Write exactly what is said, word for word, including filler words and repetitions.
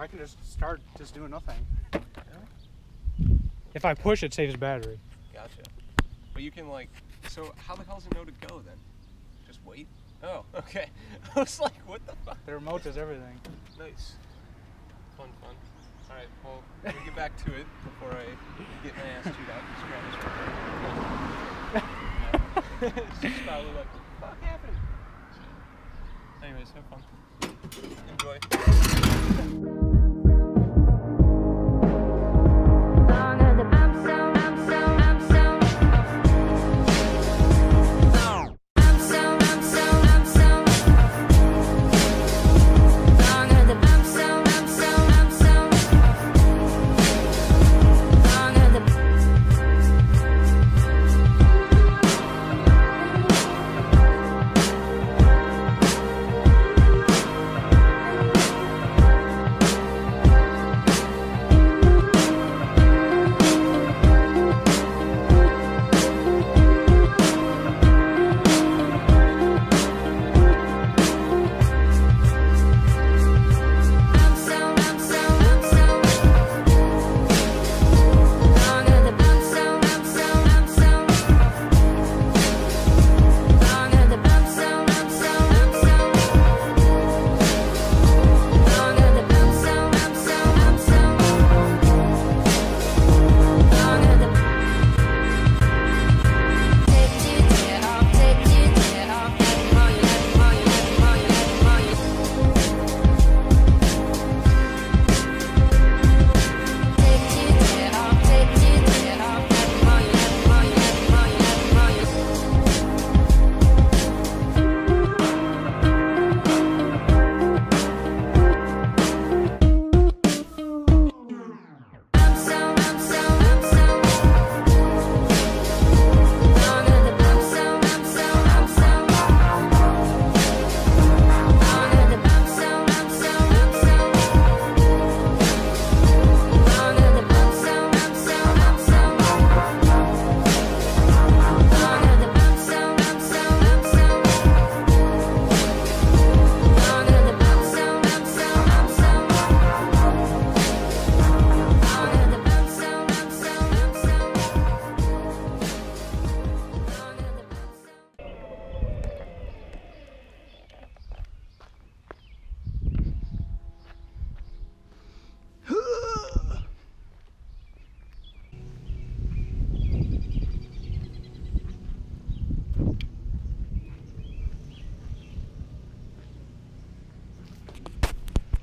I can just start just doing nothing. Yeah. If I push, it saves battery. Gotcha. But you can like, so how the hell does it know to go then? Just wait? Oh, okay. I was like, what the fuck? The remote does everything. Nice. Fun, fun. All right, well, let me get back to it before I get my ass chewed out and scratched. It's just probably like, what the fuck happened? Anyways, have fun. Enjoy.